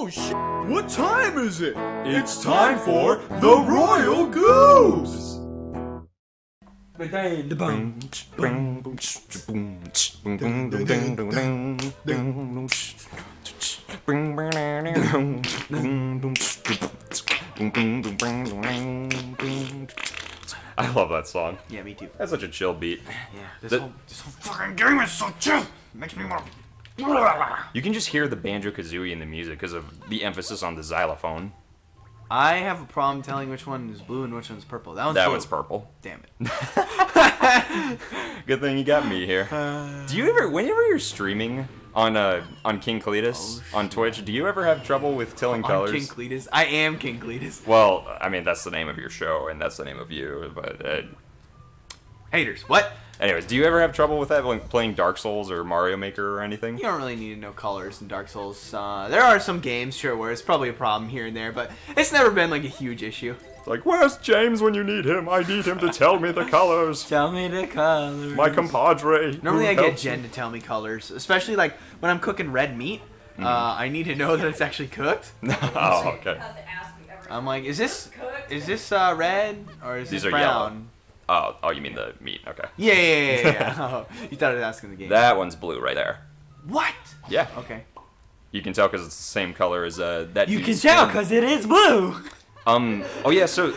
Oh shit! What time is it? It's time for the Royal Goobs! I love that song. Yeah, me too. That's such a chill beat. Yeah, this whole fucking game is so chill! Makes me want to... You can just hear the Banjo-Kazooie in the music because of the emphasis on the xylophone. I have a problem telling which one is blue and which one's purple. That one's purple. Damn it. Good thing you got me here. Do you ever, whenever you're streaming on King Cletus on Twitch, do you ever have trouble with telling colors? King Cletus? I am King Cletus. Well, I mean, that's the name of your show and that's the name of you, but... Haters, what? Anyways, do you ever have trouble with that, like playing Dark Souls or Mario Maker or anything? You don't really need to know colors in Dark Souls. There are some games, sure, where it's probably a problem here and there, but it's never been like a huge issue. It's like, where's James when you need him? I need him to tell me the colors. Tell me the colors. My compadre. Normally I get Jen to tell me colors, especially like when I'm cooking red meat. Mm. I need to know that it's actually cooked. Oh, okay. I'm like, is this red or is this brown? Yellow. Oh, you mean the meat? Okay. Yeah. Oh, you thought I was asking the game. That one's blue right there. What? Yeah. Okay. You can tell because it's the same color as that. You can tell because it is blue. Oh yeah. So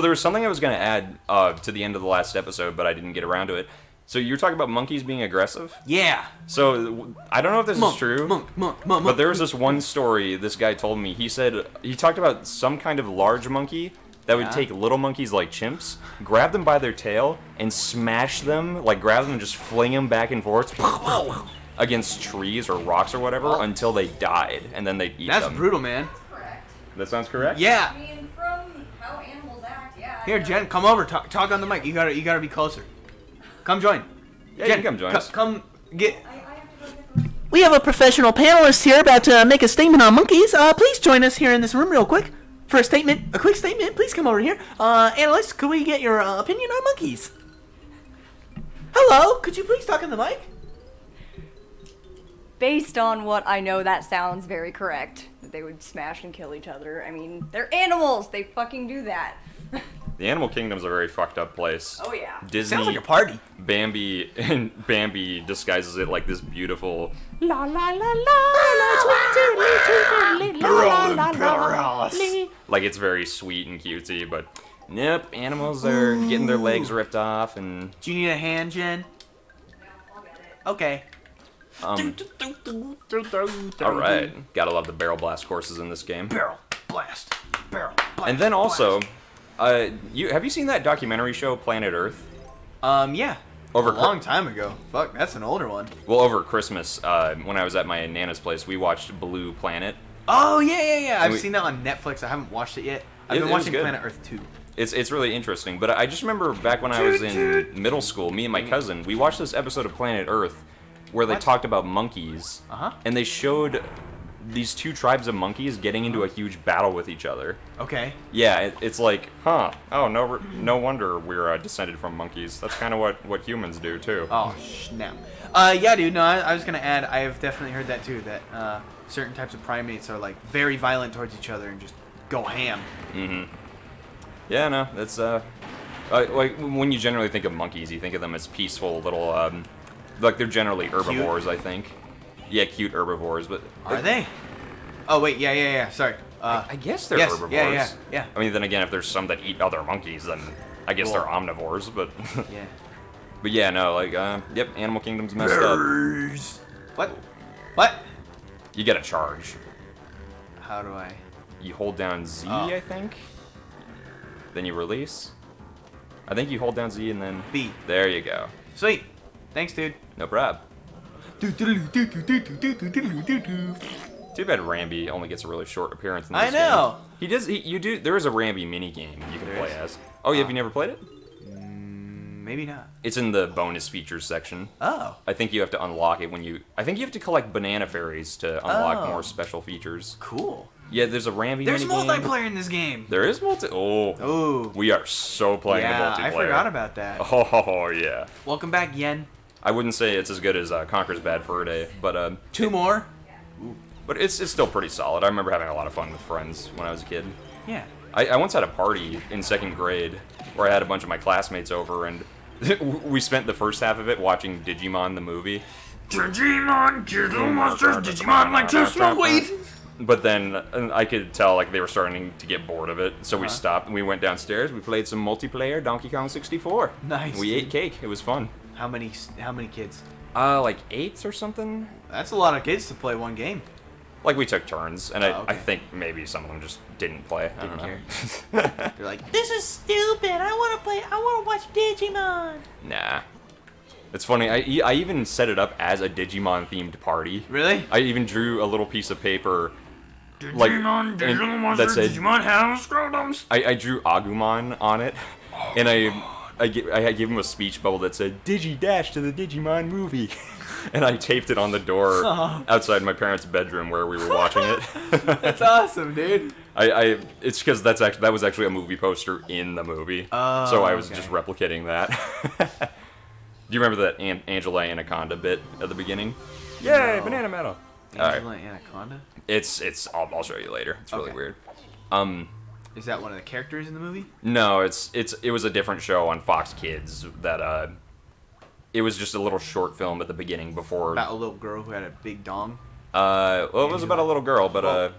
there was something I was gonna add to the end of the last episode, but I didn't get around to it. So you were talking about monkeys being aggressive? Yeah. So I don't know if this is true, but there was this one story this guy told me. He said he talked about some kind of large monkey that would take little monkeys like chimps, grab them by their tail, and smash them, like grab them and just fling them back and forth against trees or rocks or whatever until they died, and then they'd eat them. That's brutal, man. That's correct. That sounds correct? Yeah. I mean, from how animals act, yeah. Here, Jen, come over. Talk on the mic. You gotta be closer. Come join. Yeah, Jen, you can come join us. Come get... We have a professional panelist here about to make a statement on monkeys. Please join us here in this room real quick. For a statement, a quick statement, please come over here. Analyst, could we get your opinion on monkeys? Hello, could you please talk in the mic? Based on what I know, that sounds very correct. They would smash and kill each other. I mean, they're animals. They fucking do that. The animal kingdom's a very fucked up place. Oh, yeah. Disney, sounds like a party. Bambi disguises it like this beautiful... La la la la la. Like, it's very sweet and cutesy, but... Nope, animals are getting their legs ripped off and... Do you need a hand, Jen? No, I'll get it. Okay. Alright. Gotta love the barrel blast courses in this game. Barrel blast. Barrel blast. And then also... have you seen that documentary show, Planet Earth? Yeah. Over a long time ago. Fuck, that's an older one. Well, over Christmas, when I was at my nana's place, we watched Blue Planet. Oh, yeah. I've seen that on Netflix. I haven't watched it yet. I've been watching Planet Earth 2. It's really interesting, but I just remember back when I was in middle school, me and my cousin, we watched this episode of Planet Earth where they talked about monkeys, and they showed... these two tribes of monkeys getting into a huge battle with each other. Okay. Yeah, it's like, huh? Oh, no wonder we're descended from monkeys. That's kind of what humans do too. Oh snap. Yeah, dude. No, I was gonna add. I have definitely heard that too. That certain types of primates are like very violent towards each other and just go ham. Mm-hmm. Yeah, no, that's like when you generally think of monkeys, you think of them as peaceful little, like they're generally herbivores, I think. Yeah, cute herbivores, but... Are they? Oh, wait, yeah, sorry. I guess they're herbivores. Yeah. I mean, then again, if there's some that eat other monkeys, then I guess they're omnivores, but... Yeah. But yeah, no, like, yep, Animal Kingdom's messed up. What? You get a charge. How do I... You hold down Z, I think? Then you release. I think you hold down Z and then... B. There you go. Sweet. Thanks, dude. No prob. Too bad Rambi only gets a really short appearance in this game. I know! He does, you do, there is a Rambi minigame you can play as. Oh, have you never played it? Maybe not. It's in the bonus features section. Oh. I think you have to unlock it when you, I think you have to collect banana fairies to unlock more special features. Cool. Yeah, there's a Rambi minigame. There's multiplayer in this game! There is Oh. We are so playing the multiplayer. I forgot about that. Oh, yeah. Welcome back, Yen. I wouldn't say it's as good as Conker's Bad Fur Day, but... Two more? Ooh. But it's still pretty solid. I remember having a lot of fun with friends when I was a kid. Yeah. I once had a party in second grade where I had a bunch of my classmates over, and we spent the first half of it watching Digimon the movie. Digimon, Digital Monsters, Digimon like to smoke weed! But then I could tell like they were starting to get bored of it, so we stopped and we went downstairs. We played some multiplayer Donkey Kong 64. Nice. We ate cake. It was fun. How many kids? Like 8 or something. That's a lot of kids to play one game. Like we took turns, and I think maybe some of them just didn't play. I don't know. They're like, this is stupid. I want to play. I want to watch Digimon. Nah. It's funny, I even set it up as a Digimon-themed party. Really? I even drew a little piece of paper. Digimon, Digital Monsters, Digimon House, Scrotums. I drew Agumon on it, and I gave him a speech bubble that said, Digi-dash to the Digimon movie. And I taped it on the door outside my parents' bedroom where we were watching it. That's awesome, dude. It's because that was actually a movie poster in the movie. So I was just replicating that. Do you remember that Angela Anaconda bit at the beginning? Yay, no. Banana metal. Angela Anaconda? It's. I'll show you later. It's really weird. Is that one of the characters in the movie? No, it was a different show on Fox Kids that it was just a little short film at the beginning before. About a little girl who had a big dong. Well, it was about a little girl, but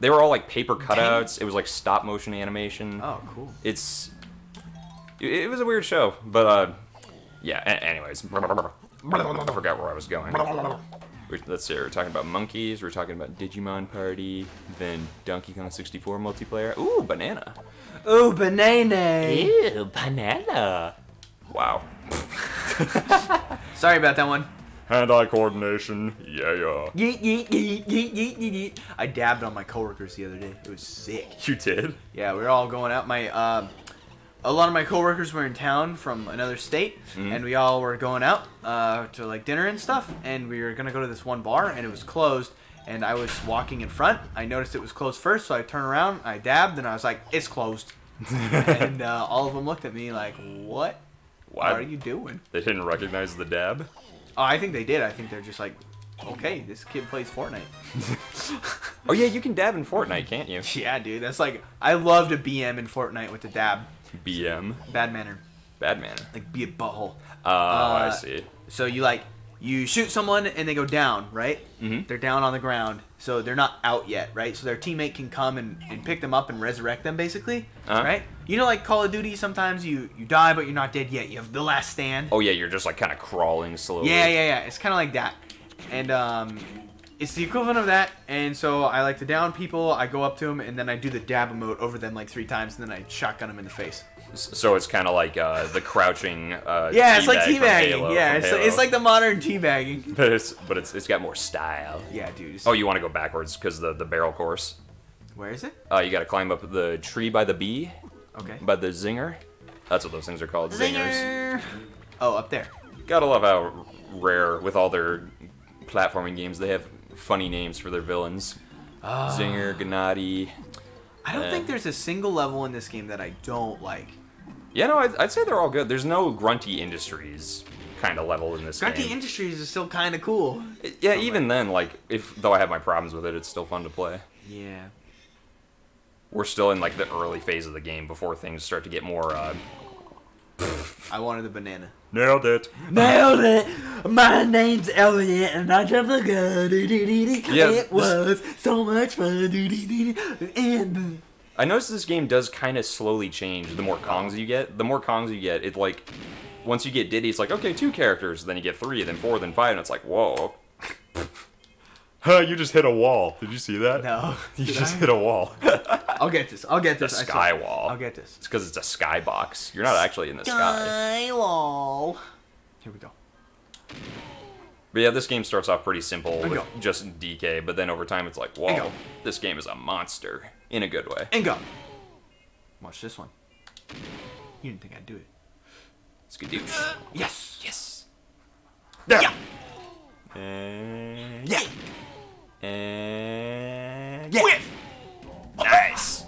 they were all like paper cutouts. Dang. It was like stop motion animation. Oh, cool. It was a weird show, but yeah, anyways, I forgot where I was going. Let's see, we're talking about monkeys, we're talking about Digimon Party, then Donkey Kong 64 multiplayer. Ooh, banana. Ooh, banana. Ew, banana. Wow. Sorry about that one. Hand-eye coordination, yeah. Yeet, yeet, yeet, yeet, yeet, yeet. I dabbed on my coworkers the other day. It was sick. You did? Yeah, we were all going out. A lot of my coworkers were in town from another state, and we all were going out to like dinner and stuff, and we were gonna go to this one bar, and it was closed, and I was walking in front. I noticed it was closed first, so I turned around, I dabbed, and I was like, it's closed. And all of them looked at me like, what? What are you doing? They didn't recognize the dab? Oh, I think they did. I think they're just like, okay, this kid plays Fortnite. Oh yeah, you can dab in Fortnite, can't you? Yeah, dude, that's like, I loved a BM in Fortnite with the dab. BM. Bad manner. Bad manner. Like, be a butthole. Oh, I see. So you, like, you shoot someone and they go down, right? Mm-hmm. They're down on the ground, so they're not out yet, right? So their teammate can come and pick them up and resurrect them, basically, right? You know, like, Call of Duty, sometimes you die, but you're not dead yet. You have the last stand. Oh, yeah, you're just, like, kind of crawling slowly. Yeah. It's kind of like that. And, it's the equivalent of that, and so I like to down people, I go up to them, and then I do the dab emote over them like 3 times, and then I shotgun them in the face. So it's kind of like the crouching yeah, it's like teabagging. Yeah, it's like the modern teabagging. But it's got more style. Yeah, dude. Oh, you want to go backwards because the barrel course. Where is it? You got to climb up the tree by the bee. Okay. By the zinger. That's what those things are called. Zingers. Oh, up there. Gotta love how Rare, with all their platforming games, they have funny names for their villains. Zinger, Gennady. I don't think there's a single level in this game that I don't like. Yeah, no, I'd say they're all good. There's no Grunty Industries kind of level in this game. Grunty Industries is still kind of cool. Yeah, even then, like, though I have my problems with it, it's still fun to play. Yeah. We're still in, like, the early phase of the game before things start to get more, I wanted a banana. Nailed it. Nailed it. My name's Elliot, and I jumped the gun. It was so much fun. And I noticed this game does kind of slowly change the more Kongs you get. The more Kongs you get, it's like, once you get Diddy, it's like, okay, 2 characters. Then you get 3, then 4, then 5, and it's like, whoa. Huh, you just hit a wall. Did you see that? No. You just hit a wall. I'll get this. The sky wall. I'll get this. It's because it's a sky box. You're not actually in the sky. Sky wall. Here we go. But yeah, this game starts off pretty simple with just DK, but then over time it's like, whoa, this game is a monster. In a good way. And go. Watch this one. You didn't think I'd do it. Skadoosh. Yes. Yes. There. Yeah. And yeah. And yeah. Whiff. Nice.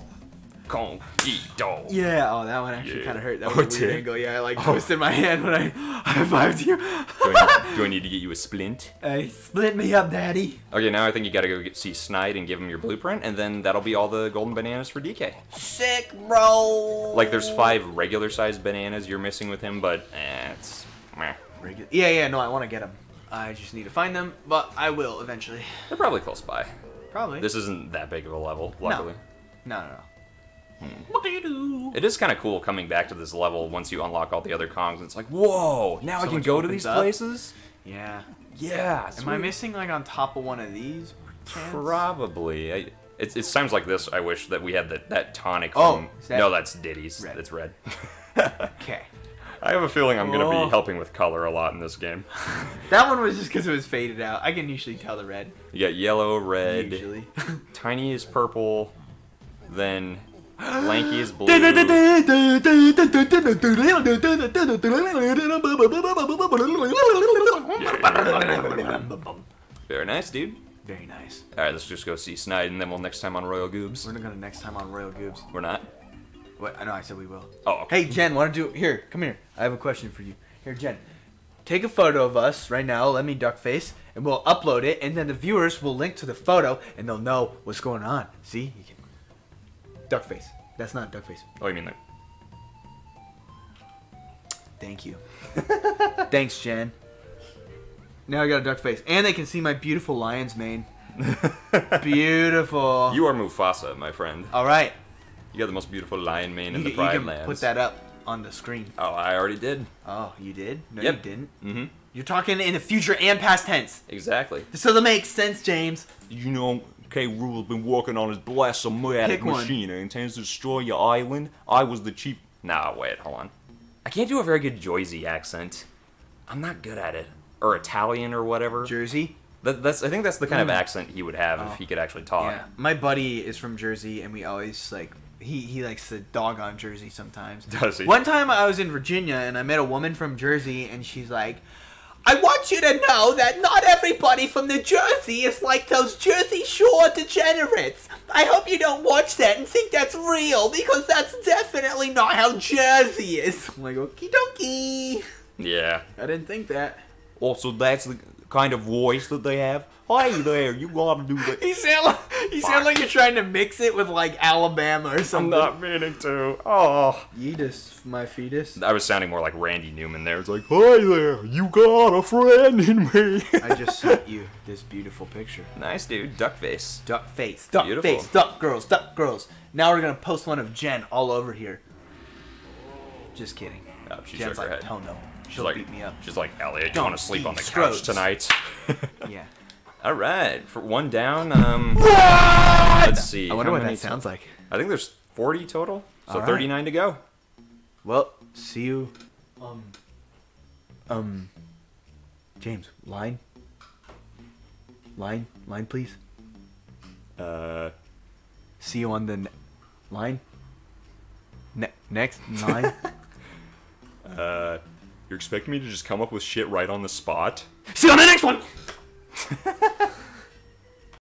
Conky do. Yeah, oh, that one actually kind of hurt. That was a weird angle. Yeah, I like twisted my hand when I high-fived you. do I need to get you a splint? Splint me up, daddy. Okay, now I think you gotta go see Snide and give him your blueprint, and then that'll be all the golden bananas for DK. Sick, bro! Like, there's 5 regular-sized bananas you're missing with him, but it's... meh. Yeah, yeah, no, I want to get them. I just need to find them, but I will eventually. They're probably close by. Probably. This isn't that big of a level, luckily. No, no, no. What do you do? It is kind of cool coming back to this level once you unlock all the other Kongs. It's like, whoa, now I can go to these places? Yeah. Yeah. Am I missing, like, on top of one of these? Probably. It's times like this I wish that we had that tonic from... No, that's Diddy's. It's red. Okay. I have a feeling I'm going to be helping with color a lot in this game. That one was just because it was faded out. I can usually tell the red. You got yellow, red. Usually. Tiny is purple. Then... Lanky is blue. Very nice, dude. Very nice. Alright, let's just go see Snide and then we'll next time on Royal Goobs. We're not gonna next time on Royal Goobs. We're not? What? I know, I said we will. Oh, okay. Hey, Jen, why don't you... Here, come here. I have a question for you. Here, Jen. Take a photo of us right now. Let me duck face. And we'll upload it. And then the viewers will link to the photo and they'll know what's going on. See? You can... Duck face. That's not duck face. Oh, you mean that? Thank you. Thanks, Jen. Now I got a duck face. And they can see my beautiful lion's mane. Beautiful. You are Mufasa, my friend. All right. You got the most beautiful lion mane in the Pride Lands. You can put that up on the screen. Oh, I already did. Oh, you did? No, you didn't. Mm-hmm. You're talking in the future and past tense. Exactly. This doesn't make sense, James. You know... K. Rool has been working on his blastomatic machine and intends to destroy your island. I was the chief... Nah, wait, hold on. I can't do a very good Jersey accent. I'm not good at it. Or Italian or whatever. Jersey? That's. I think that's the kind of accent he would have if he could actually talk. Yeah. My buddy is from Jersey and we always, like... He likes to dog on Jersey sometimes. Does he? One time I was in Virginia and I met a woman from Jersey and she's like... I want you to know that not everybody from New Jersey is like those Jersey Shore degenerates. I hope you don't watch that and think that's real, because that's definitely not how Jersey is. I'm like, okie dokie. Yeah. I didn't think that. Also, that's the kind of voice that they have. Hey there, you gotta do that. You sound like you're trying to mix it with, like, Alabama or something. I'm not meaning to. Oh. Yeetus, my fetus. I was sounding more like Randy Newman there. It's like, hey there, you got a friend in me. I just sent you this beautiful picture. Nice, dude. Duck face. Duck face. Duck face. Duck girls. Duck girls. Now we're gonna post one of Jen all over here. Just kidding. Oh, she Jen's shook her head. Oh, no. She's like, beat me up. She's like, Elliot, you wanna sleep on the couch tonight? Yeah. All right, for one down, let's see. I wonder what that sounds like. I think there's 40 total, so 39 to go. Well, see you, James, line, please. See you on the next line. You're expecting me to just come up with shit right on the spot? See you on the next one!